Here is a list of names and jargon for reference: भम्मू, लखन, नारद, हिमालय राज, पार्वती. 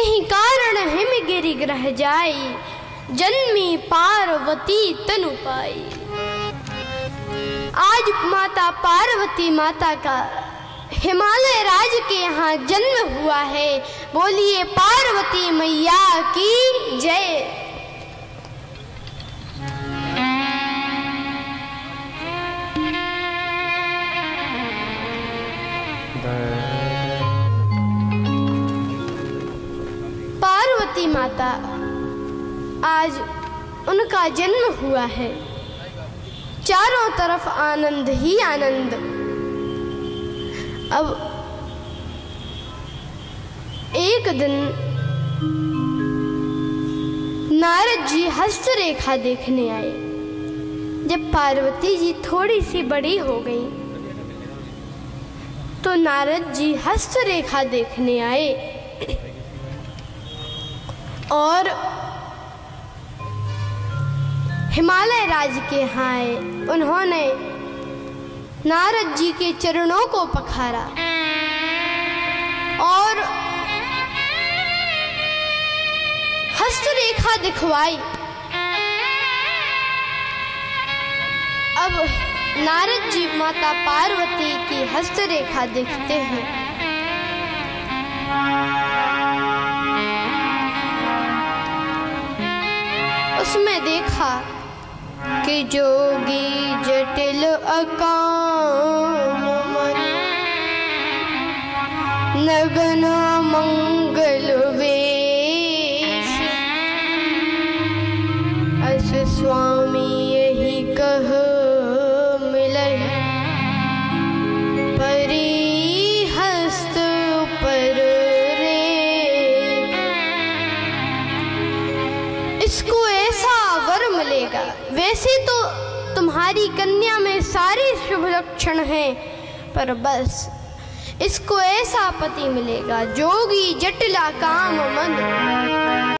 नहीं कारण हिम गिरि ग्रह जाई, जन्मी पार्वती तनु पाई। आज माता पार्वती माता का हिमालय राज के यहाँ जन्म हुआ है। बोलिए पार्वती मैया की जय। पार्वती माता आज उनका जन्म हुआ है। चारों तरफ आनंद ही आनंद। अब एक दिन नारद जी हस्तरेखा देखने आए। जब पार्वती जी थोड़ी सी बड़ी हो गई तो नारद जी हस्तरेखा देखने आए और हिमालय राज के यहाँ आए। उन्होंने नारद जी के चरणों को पखारा और हस्तरेखा दिखवाई। अब नारद जी माता पार्वती की हस्तरेखा देखते हैं। उसमें देखा कि जोगी जटिल अकाम नगना मंगल वेश, अस स्वामी यही कह मिले परी हस्त पर रे। इसको ऐसा वर मिलेगा, वैसे तो तुम्हारी कन्या में सारे शुभ लक्षण हैं, पर बस इसको ऐसा पति मिलेगा जोगी जटिला काम मन।